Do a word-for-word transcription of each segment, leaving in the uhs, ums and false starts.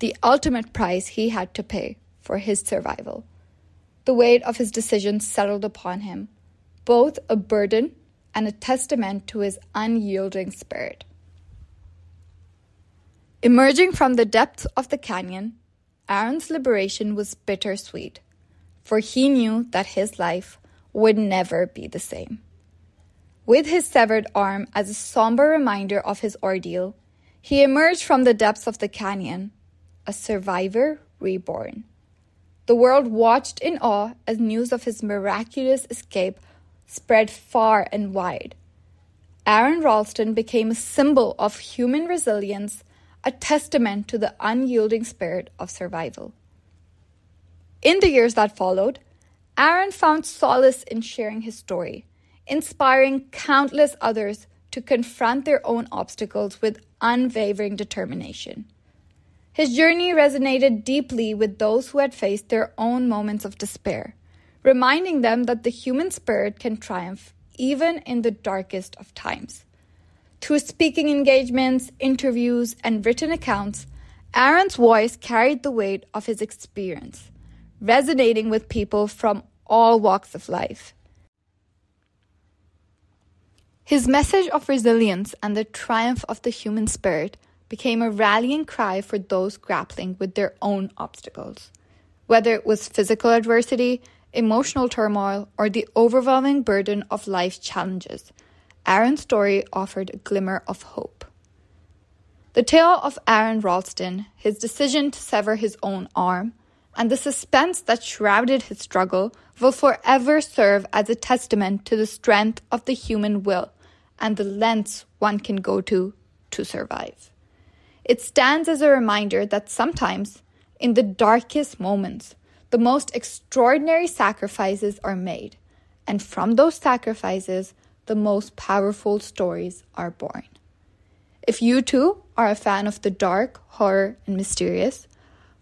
the ultimate price he had to pay for his survival. The weight of his decision settled upon him, both a burden and a testament to his unyielding spirit. Emerging from the depths of the canyon, Aron's liberation was bittersweet, for he knew that his life would never be the same. With his severed arm as a somber reminder of his ordeal, he emerged from the depths of the canyon, a survivor reborn. The world watched in awe as news of his miraculous escape spread far and wide. Aron Ralston became a symbol of human resilience, a testament to the unyielding spirit of survival. In the years that followed, Aron found solace in sharing his story, inspiring countless others to confront their own obstacles with unwavering determination. His journey resonated deeply with those who had faced their own moments of despair, reminding them that the human spirit can triumph even in the darkest of times. Through speaking engagements, interviews, and written accounts, Aron's voice carried the weight of his experience, resonating with people from all walks of life. His message of resilience and the triumph of the human spirit became a rallying cry for those grappling with their own obstacles, whether it was physical adversity, emotional turmoil, or the overwhelming burden of life's challenges. Aron's story offered a glimmer of hope. The tale of Aron Ralston, his decision to sever his own arm, and the suspense that shrouded his struggle will forever serve as a testament to the strength of the human will and the lengths one can go to to survive. It stands as a reminder that sometimes, in the darkest moments, the most extraordinary sacrifices are made, and from those sacrifices, the most powerful stories are born. If you too are a fan of the dark, horror, and mysterious,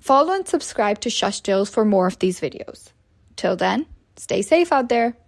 follow and subscribe to Shush Tales for more of these videos. Till then, stay safe out there.